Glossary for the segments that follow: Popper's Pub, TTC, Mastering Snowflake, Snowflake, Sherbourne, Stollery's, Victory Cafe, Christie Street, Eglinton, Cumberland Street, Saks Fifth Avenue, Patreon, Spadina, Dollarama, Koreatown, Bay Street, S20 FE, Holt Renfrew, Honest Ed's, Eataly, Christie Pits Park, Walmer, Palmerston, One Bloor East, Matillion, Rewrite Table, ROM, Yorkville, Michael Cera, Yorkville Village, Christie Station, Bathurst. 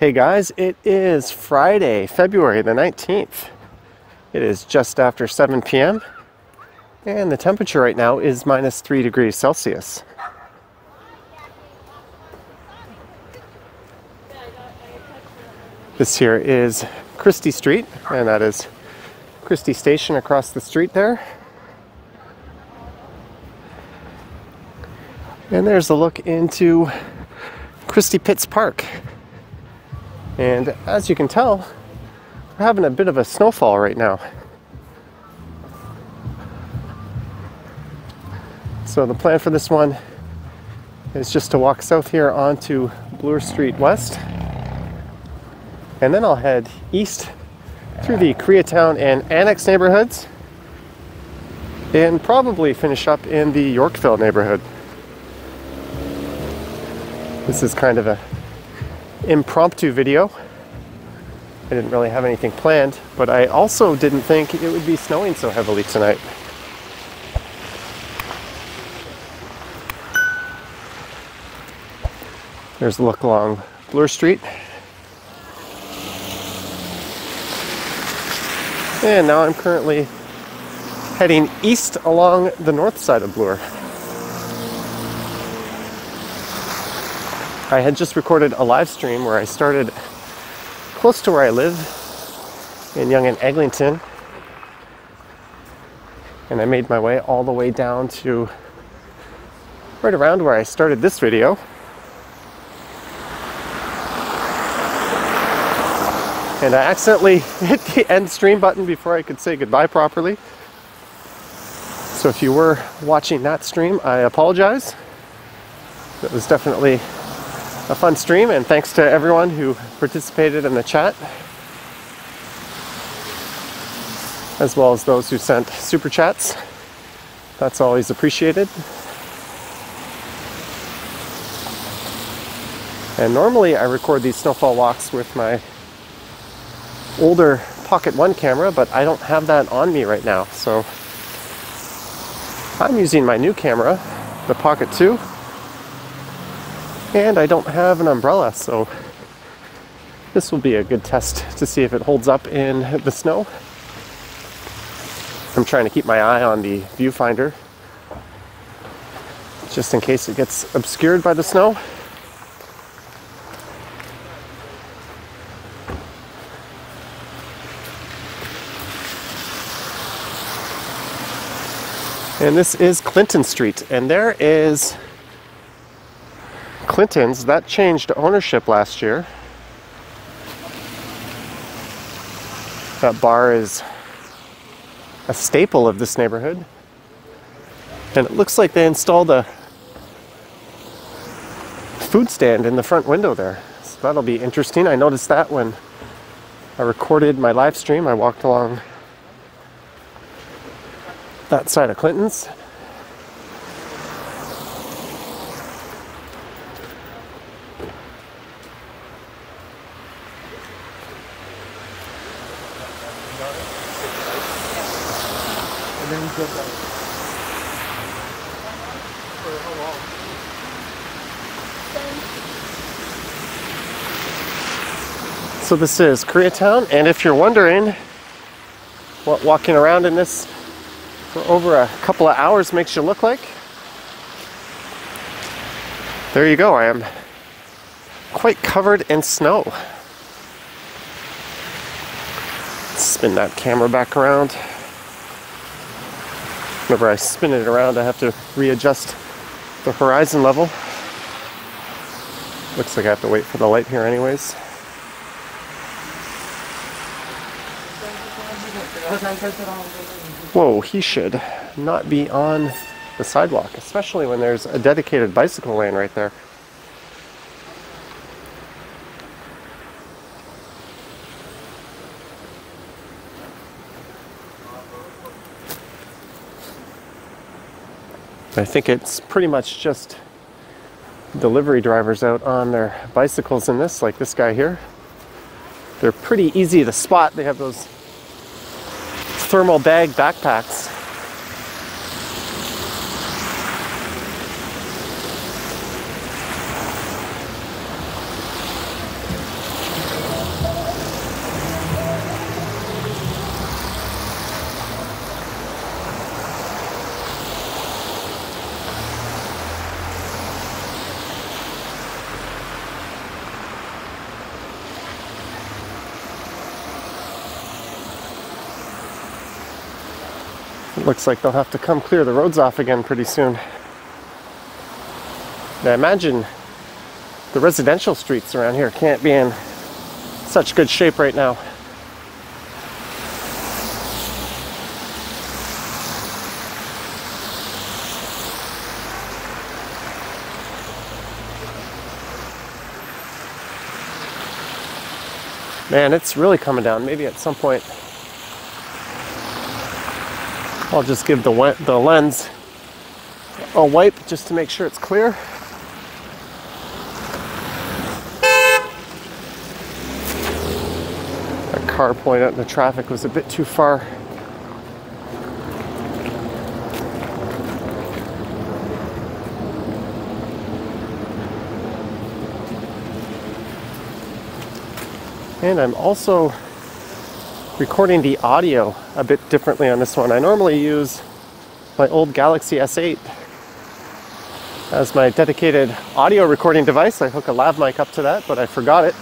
Hey guys, it is Friday, February the 19th. It is just after 7 p.m. and the temperature right now is minus 3 degrees Celsius. This here is Christie Street, and that is Christie Station across the street there. And there's a look into Christie Pits Park. And as you can tell, we're having a bit of a snowfall right now. So the plan for this one is just to walk south here onto Bloor Street West. And then I'll head east through the Koreatown and Annex neighborhoods and probably finish up in the Yorkville neighborhood. This is kind of an impromptu video. I didn't really have anything planned, but I also didn't think it would be snowing so heavily tonight. There's a look along Bloor Street. And now I'm currently heading east along the north side of Bloor. I had just recorded a live stream where I started close to where I live in Yonge and Eglinton, and I made my way all the way down to right around where I started this video. And I accidentally hit the end stream button before I could say goodbye properly. So if you were watching that stream, I apologize. It was definitely a fun stream, and thanks to everyone who participated in the chat, as well as those who sent super chats. That's always appreciated. And normally I record these snowfall walks with my older Pocket 1 camera, but I don't have that on me right now, so I'm using my new camera, the Pocket 2. And I don't have an umbrella, so this will be a good test to see if it holds up in the snow. I'm trying to keep my eye on the viewfinder just in case it gets obscured by the snow. And this is Clinton Street, and there is Clinton's. That changed ownership last year. That bar is a staple of this neighborhood, and it looks like they installed a food stand in the front window there, so that'll be interesting. I noticed that when I recorded my live stream. I walked along that side of Clinton's. So this is Koreatown, and if you're wondering what walking around in this for over a couple of hours makes you look like, there you go. I am quite covered in snow. Spin that camera back around. Whenever I spin it around, I have to readjust the horizon level. Looks like I have to wait for the light here anyways. Whoa, he should not be on the sidewalk, especially when there's a dedicated bicycle lane right there. I think it's pretty much just delivery drivers out on their bicycles in this, like this guy here. They're pretty easy to spot. They have those thermal bag backpacks. It looks like they'll have to come clear the roads off again pretty soon. I imagine the residential streets around here can't be in such good shape right now. Man, it's really coming down. Maybe at some point I'll just give the lens a wipe just to make sure it's clear. That car pulling out in the traffic was a bit too far. And I'm also recording the audio a bit differently on this one. I normally use my old Galaxy S8 as my dedicated audio recording device. I hook a lav mic up to that, but I forgot it.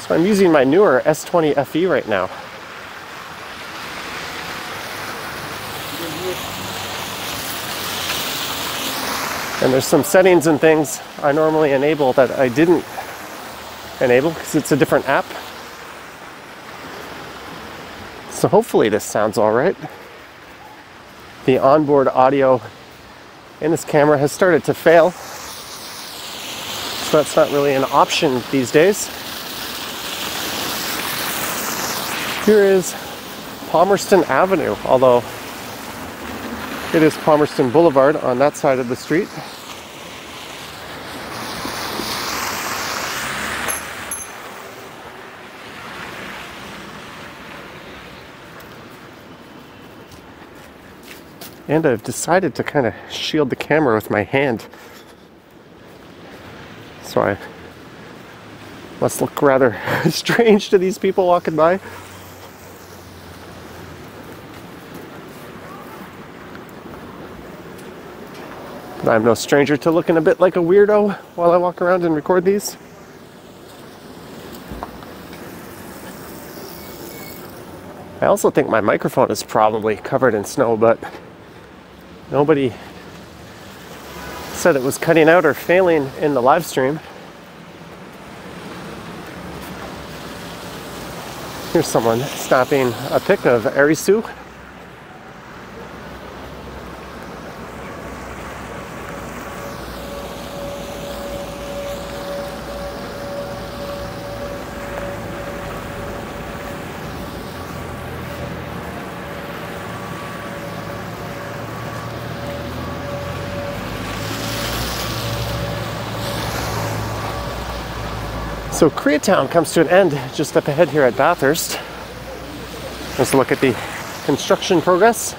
So I'm using my newer S20 FE right now. And there's some settings and things I normally enable that I didn't enable because it's a different app. So hopefully this sounds all right. The onboard audio in this camera has started to fail, so that's not really an option these days. Here is Palmerston Avenue, although it is Palmerston Boulevard on that side of the street. And I've decided to kind of shield the camera with my hand, so I must look rather strange to these people walking by. But I'm no stranger to looking a bit like a weirdo while I walk around and record these. I also think my microphone is probably covered in snow, but nobody said it was cutting out or failing in the live stream. Here's someone snapping a pic of Arisu. So Koreatown comes to an end just up ahead here at Bathurst. Let's look at the construction progress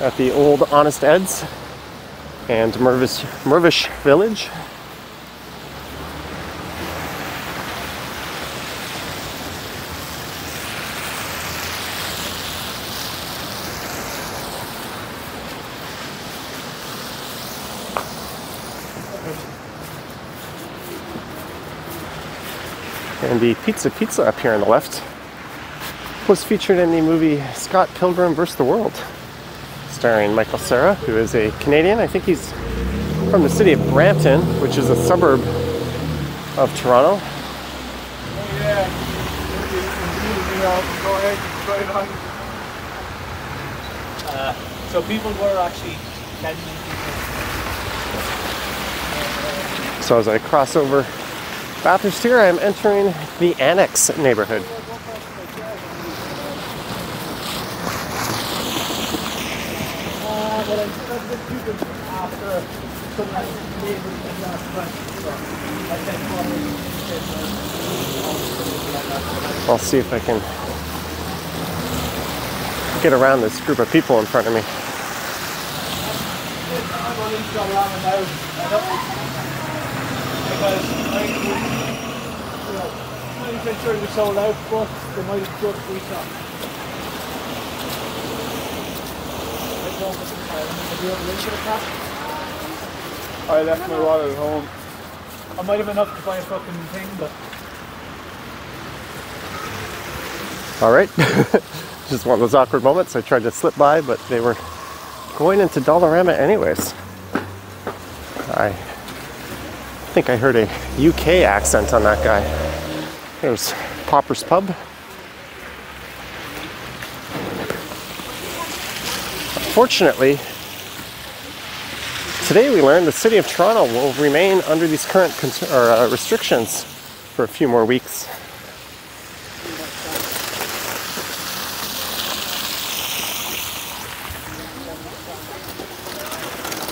at the old Honest Ed's and Mirvish Village. And the pizza up here on the left was featured in the movie Scott Pilgrim vs. The World, starring Michael Cera, who is a Canadian. I think he's from the city of Brampton, which is a suburb of Toronto. Oh yeah, go ahead, try it on. So people were actually people. So as I cross over Bathurst here, I'm entering the Annex neighborhood. I'll see if I can get around this group of people in front of me. I left my wallet at home. I might have enough to buy a fucking thing, but... Alright. Just one of those awkward moments. I tried to slip by, but they were going into Dollarama anyways. I think I heard a UK accent on that guy. There's Popper's Pub. Fortunately, today we learned the City of Toronto will remain under these current restrictions for a few more weeks.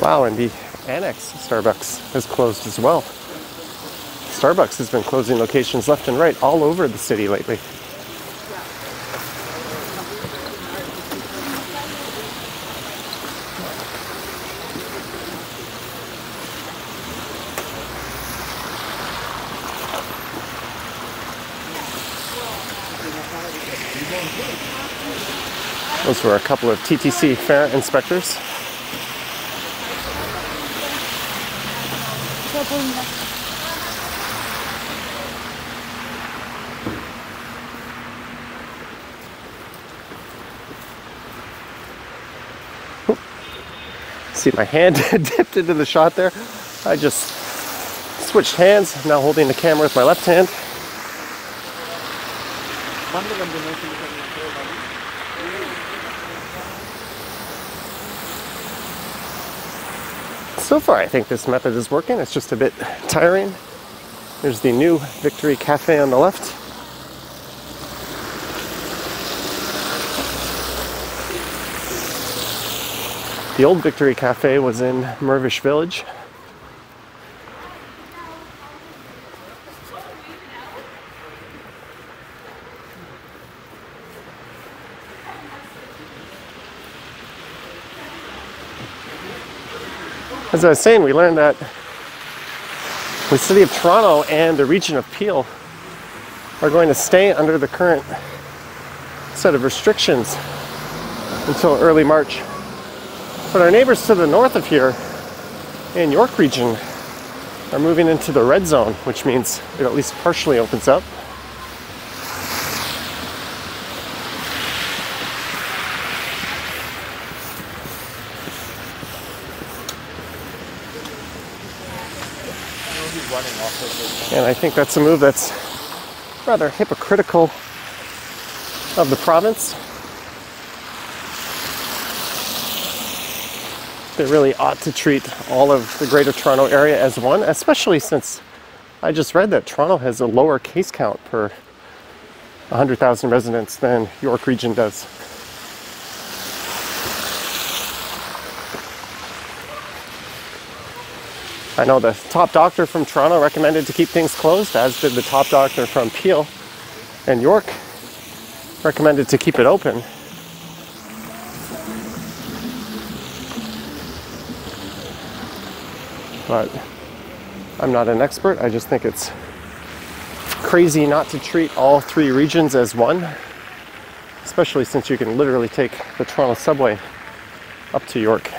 Wow, and the Annex Starbucks has closed as well. Starbucks has been closing locations left and right all over the city lately. Those were a couple of TTC fare inspectors. Ooh. See, my hand dipped into the shot there. I just switched hands, now holding the camera with my left hand. So far, I think this method is working. It's just a bit tiring. There's the new Victory Cafe on the left. The old Victory Cafe was in Mirvish Village. As I was saying, we learned that the City of Toronto and the region of Peel are going to stay under the current set of restrictions until early March. But our neighbors to the north of here in York region are moving into the red zone, which means it at least partially opens up. And I think that's a move that's rather hypocritical of the province. They really ought to treat all of the Greater Toronto Area as one, especially since I just read that Toronto has a lower case count per 100,000 residents than York Region does. I know the top doctor from Toronto recommended to keep things closed, as did the top doctor from Peel, and York recommended to keep it open. But I'm not an expert. I just think it's crazy not to treat all three regions as one, especially since you can literally take the Toronto subway up to York.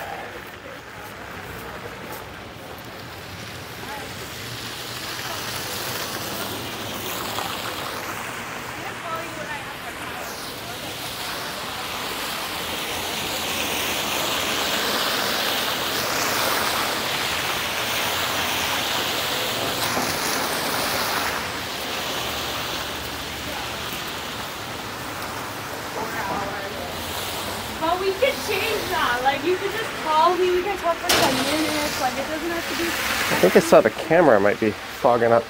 I think I saw the camera might be fogging up.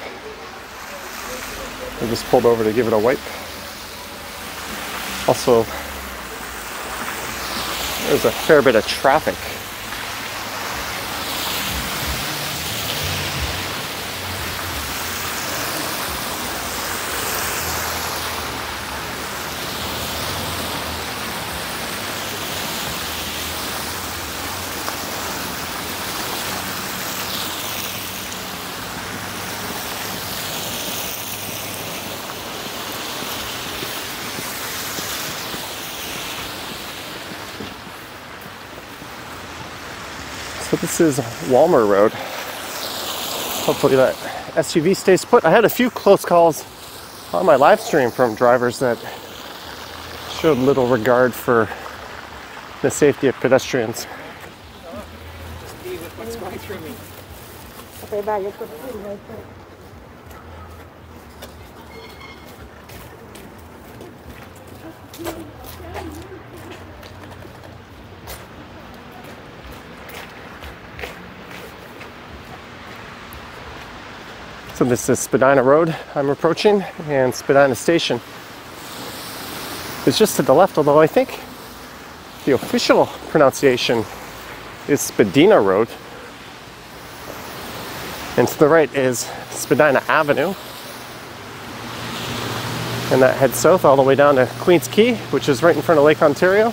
I just pulled over to give it a wipe. Also, there's a fair bit of traffic. This is Walmer Road. Hopefully that SUV stays put. I had a few close calls on my live stream from drivers that showed little regard for the safety of pedestrians. So this is Spadina Road I'm approaching, and Spadina Station is just to the left, although I think the official pronunciation is Spadina Road. And to the right is Spadina Avenue. And that heads south all the way down to Queen's Quay, which is right in front of Lake Ontario.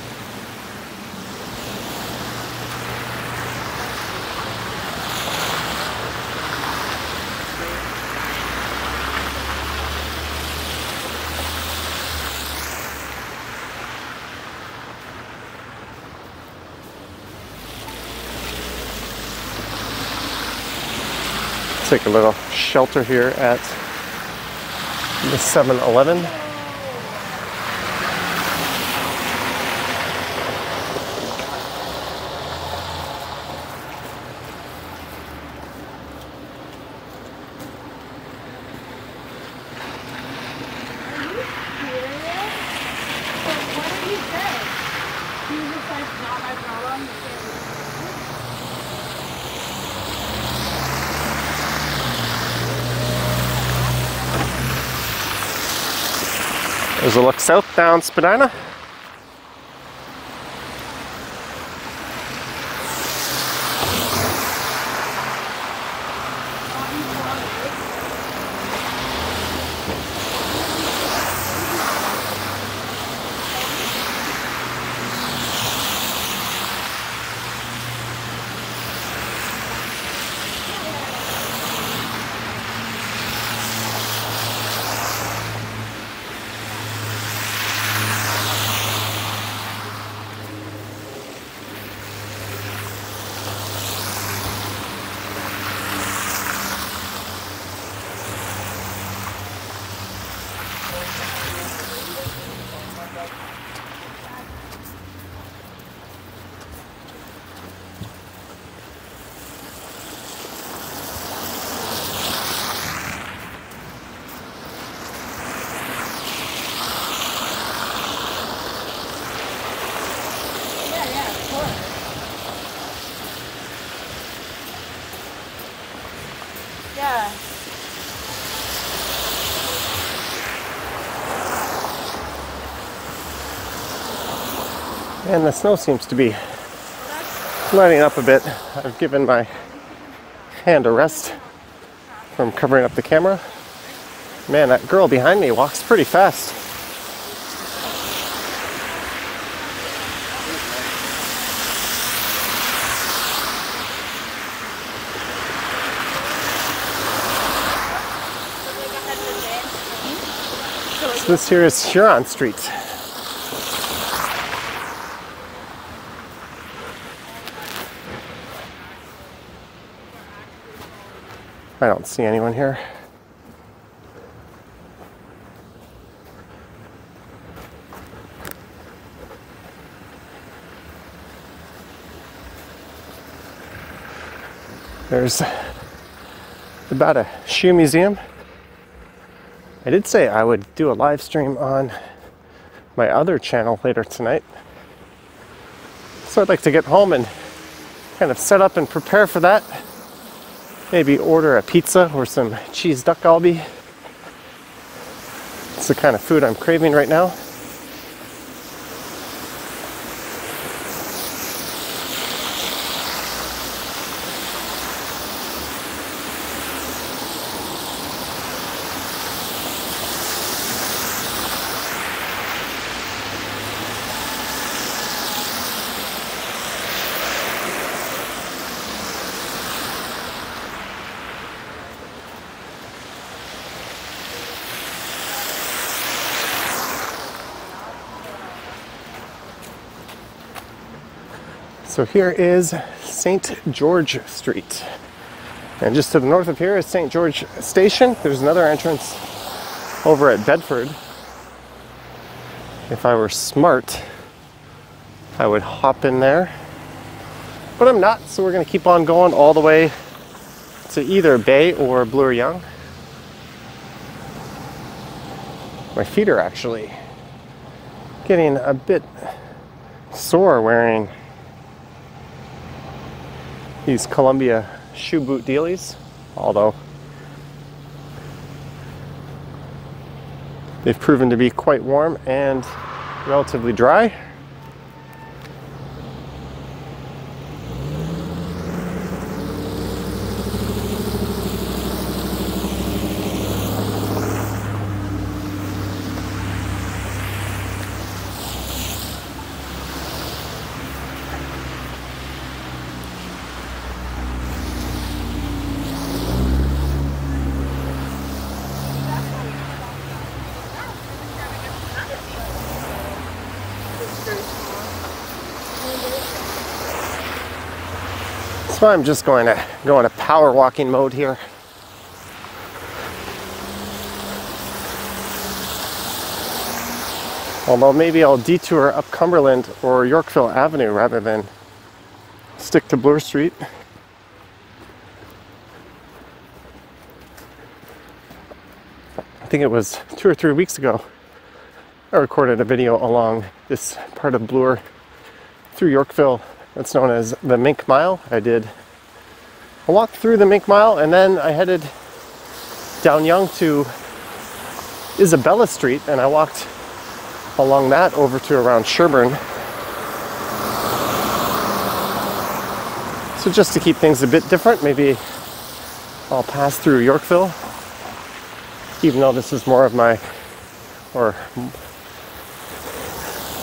Take a little shelter here at the 7-Eleven. There's a look south down Spadina. And the snow seems to be letting up a bit. I've given my hand a rest from covering up the camera. Man, that girl behind me walks pretty fast. So this here is Huron Street. I don't see anyone here. There's about a shoe museum. I did say I would do a live stream on my other channel later tonight. So I'd like to get home and kind of set up and prepare for that. Maybe order a pizza or some cheese duck galbi. It's the kind of food I'm craving right now. So here is St. George Street. And just to the north of here is St. George Station. There's another entrance over at Bedford. If I were smart, I would hop in there, but I'm not, so we're going to keep on going all the way to either Bay or Bloor Yonge. My feet are actually getting a bit sore wearing these Columbia shoe boot dealies, although they've proven to be quite warm and relatively dry. So I'm just going to go into power walking mode here. Although maybe I'll detour up Cumberland or Yorkville Avenue rather than stick to Bloor Street. I think it was 2 or 3 weeks ago I recorded a video along this part of Bloor through Yorkville. It's known as the Mink Mile. I did a walk through the Mink Mile and then I headed down Yonge to Isabella Street and I walked along that over to around Sherbourne. So just to keep things a bit different, maybe I'll pass through Yorkville, even though this is more of my, or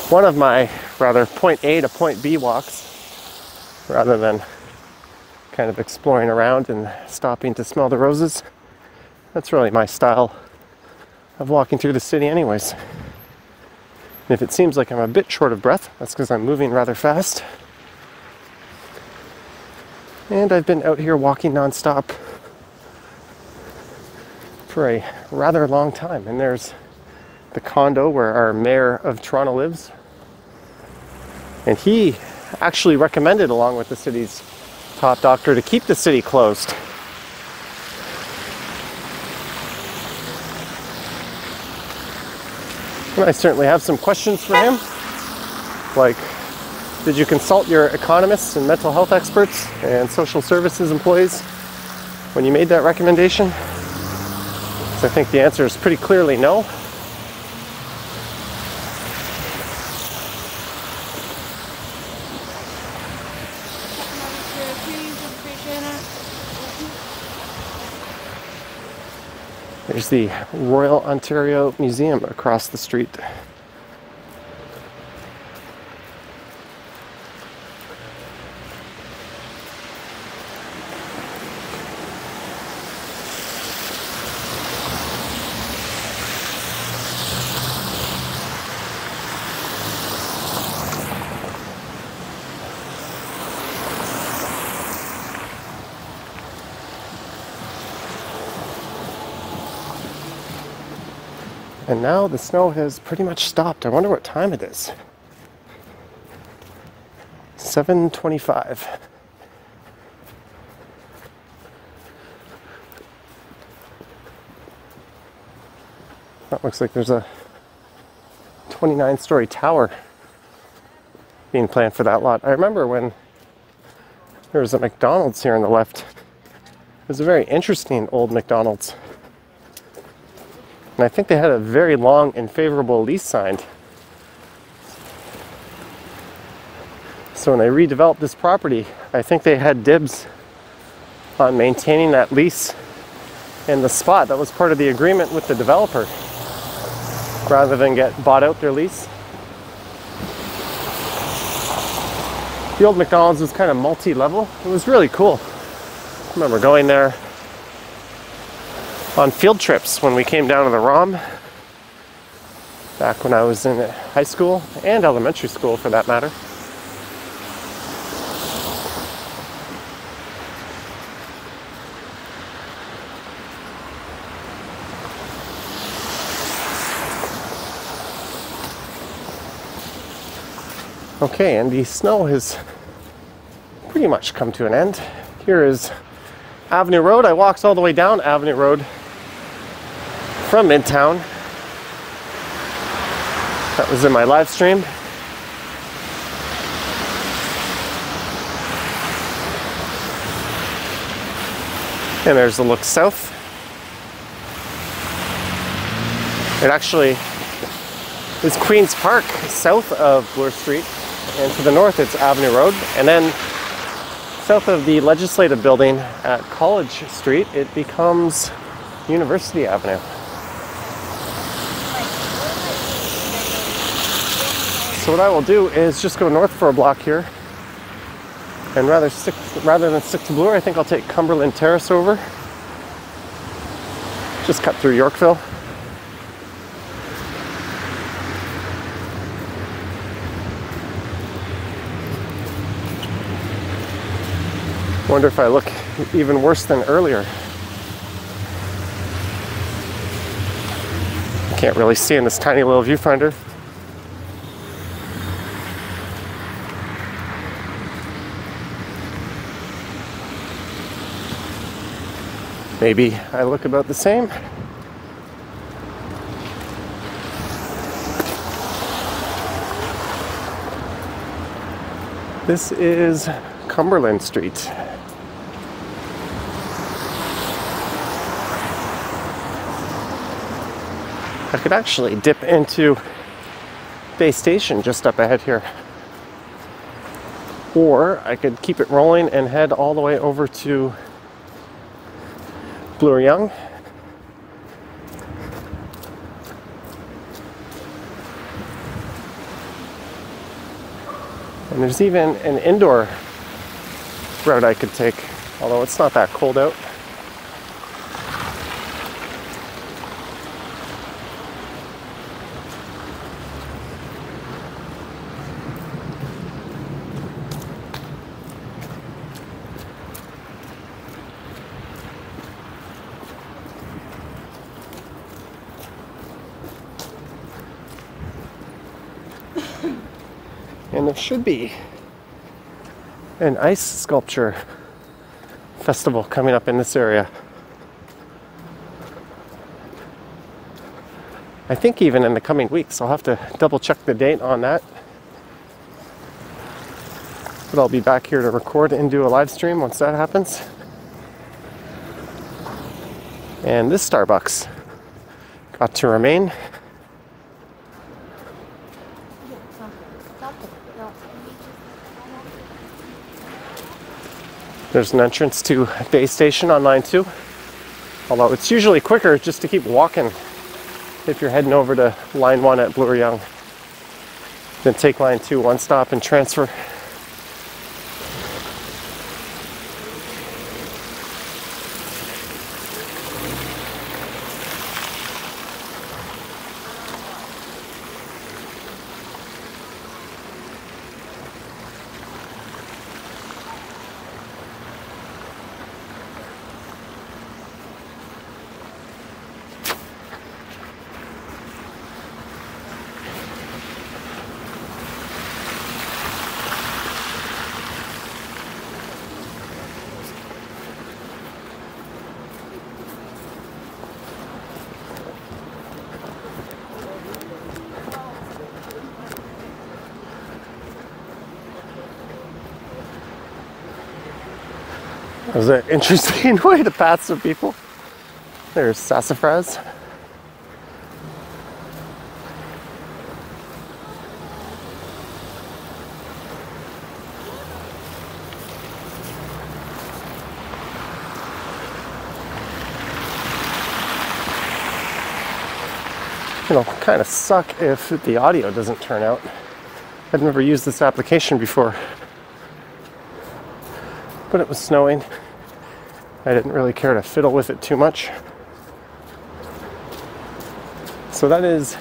one of my rather point A to point B walks, rather than kind of exploring around and stopping to smell the roses. That's really my style of walking through the city anyways. And if it seems like I'm a bit short of breath, that's because I'm moving rather fast. And I've been out here walking nonstop for a rather long time. And there's the condo where our mayor of Toronto lives. And he actually recommended, along with the city's top doctor, to keep the city closed. And I certainly have some questions for him, like, did you consult your economists and mental health experts and social services employees when you made that recommendation? So I think the answer is pretty clearly no. There's the Royal Ontario Museum across the street. And now the snow has pretty much stopped. I wonder what time it is. 7:25. That looks like there's a 29-story tower being planned for that lot. I remember when there was a McDonald's here on the left. It was a very interesting old McDonald's. And I think they had a very long and favorable lease signed. So when they redeveloped this property, I think they had dibs on maintaining that lease and the spot. That was part of the agreement with the developer, rather than get bought out their lease. The old McDonald's was kind of multi-level. It was really cool. I remember going there on field trips when we came down to the ROM, back when I was in high school and elementary school for that matter. Okay, and the snow has pretty much come to an end. Here is Avenue Road. I walked all the way down Avenue Road from Midtown. That was in my live stream. And there's the look south. It actually is Queen's Park, south of Bloor Street. And to the north, it's Avenue Road. And then south of the Legislative Building at College Street, it becomes University Avenue. So what I will do is just go north for a block here. And rather than stick to Bloor, I think I'll take Cumberland Terrace over. Just cut through Yorkville. Wonder if I look even worse than earlier. Can't really see in this tiny little viewfinder. Maybe I look about the same. This is Cumberland Street. I could actually dip into Bay Station just up ahead here. Or I could keep it rolling and head all the way over to Bloor Yonge. And there's even an indoor road I could take, although it's not that cold out. And there should be an ice sculpture festival coming up in this area. I think even in the coming weeks. I'll have to double check the date on that. But I'll be back here to record and do a live stream once that happens. And this Starbucks got to remain. There's an entrance to Bay Station on Line 2, although it's usually quicker just to keep walking if you're heading over to Line 1 at Bloor Yonge. Then take Line 2 one stop and transfer. That was an interesting way to pass some people. There's Sassafraz. It'll kind of suck if the audio doesn't turn out. I've never used this application before. But it was snowing. I didn't really care to fiddle with it too much. So that is,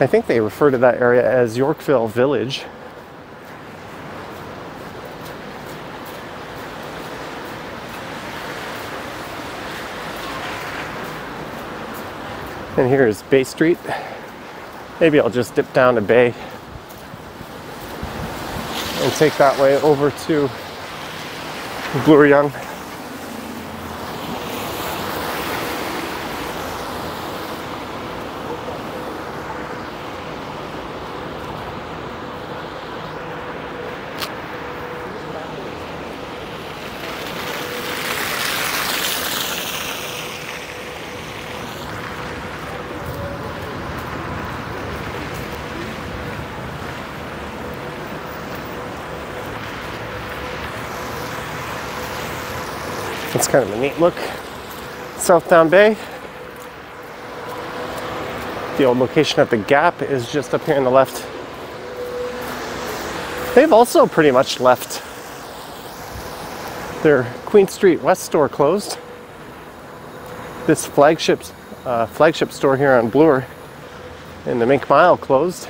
I think they refer to that area as Yorkville Village. And here is Bay Street. Maybe I'll just dip down to Bay and take that way over to Bloor Yonge. It's kind of a neat look. Southdown Bay. The old location at the Gap is just up here on the left. They've also pretty much left their Queen Street West store closed. This flagship store here on Bloor and the Mink Mile closed.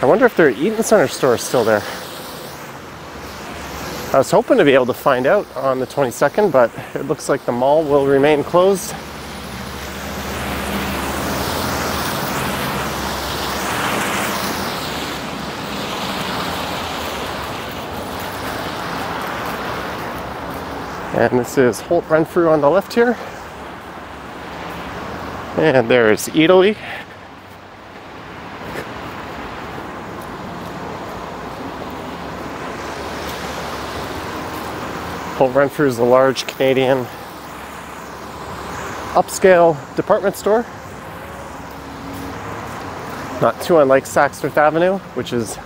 I wonder if their Eaton Center store is still there. I was hoping to be able to find out on the 22nd, but it looks like the mall will remain closed. And this is Holt Renfrew on the left here. And there's Eataly. Holt Renfrew is a large Canadian upscale department store. Not too unlike Saks Fifth Avenue, which is,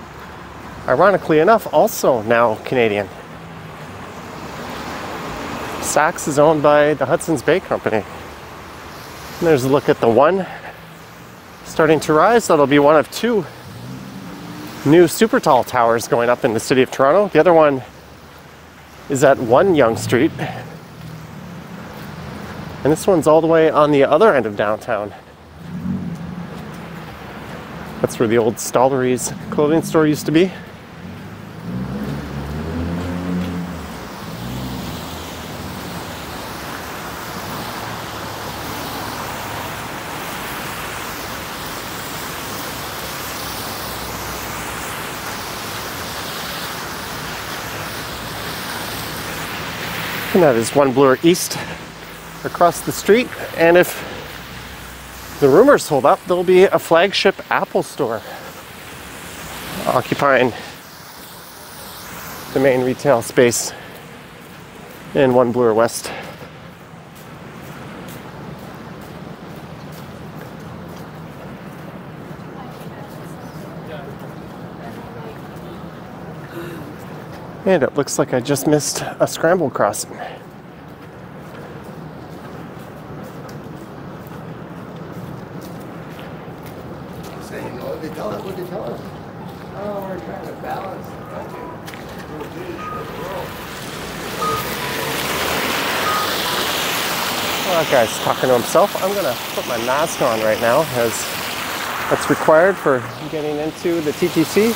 ironically enough, also now Canadian. Saks is owned by the Hudson's Bay Company. And there's a look at the one starting to rise. That'll be one of two new super tall towers going up in the city of Toronto. The other one is at 1 Yonge Street. And this one's all the way on the other end of downtown. That's where the old Stollery's clothing store used to be. And that is One Bloor East across the street. And if the rumors hold up, there'll be a flagship Apple store occupying the main retail space in One Bloor West. And it looks like I just missed a scramble crossing. What did they tell us? Oh, we're trying to balance the budget. Well, that guy's talking to himself. I'm going to put my mask on right now, as that's required for getting into the TTC.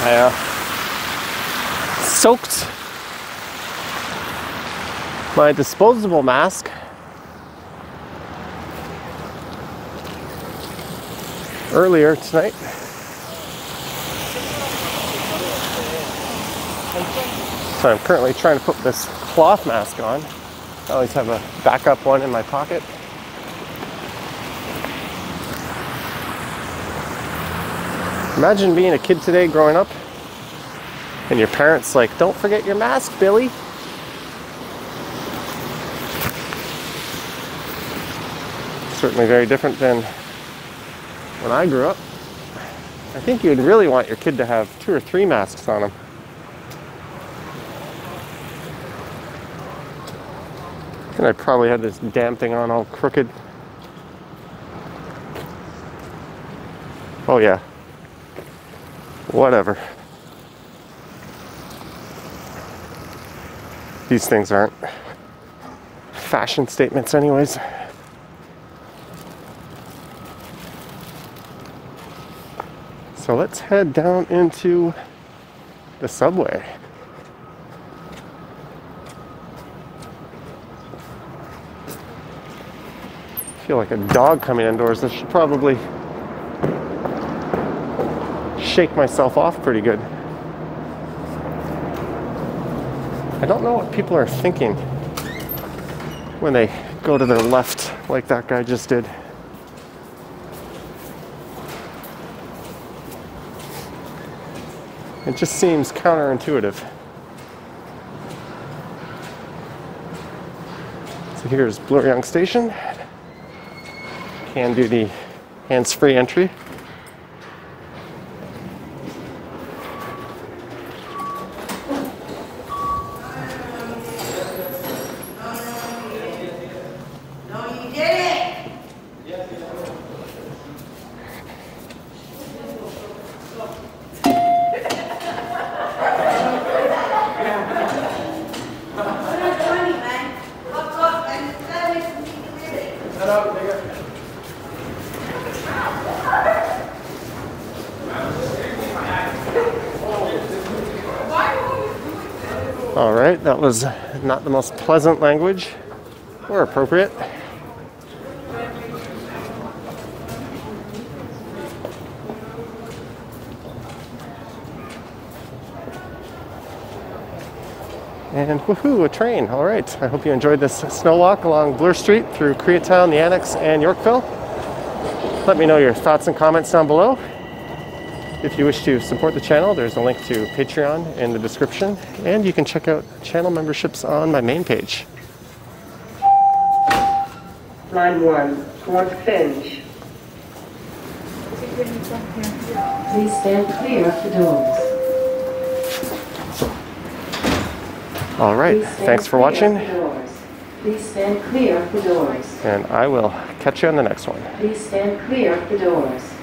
I soaked my disposable mask earlier tonight. So I'm currently trying to put this cloth mask on. I always have a backup one in my pocket. Imagine being a kid today growing up and your parents like, "Don't forget your mask, Billy." Certainly very different than when I grew up. I think you'd really want your kid to have 2 or 3 masks on him. And I probably had this damn thing on all crooked. Oh yeah. Whatever. These things aren't fashion statements anyways. So let's head down into the subway. I feel like a dog coming indoors. I should probably shake myself off pretty good. I don't know what people are thinking when they go to their left like that guy just did. It just seems counterintuitive. So here's Bloor Yonge Station. Can do the hands-free entry. That was not the most pleasant language, or appropriate. And woohoo, a train. All right, I hope you enjoyed this snow walk along Bloor Street through Koreatown, the Annex, and Yorkville. Let me know your thoughts and comments down below. If you wish to support the channel, there's a link to Patreon in the description, and you can check out channel memberships on my main page. Line 1, towards Finch. Please stand clear of the doors. All right, thanks for watching. Please stand clear of the doors. And I will catch you on the next one. Please stand clear of the doors.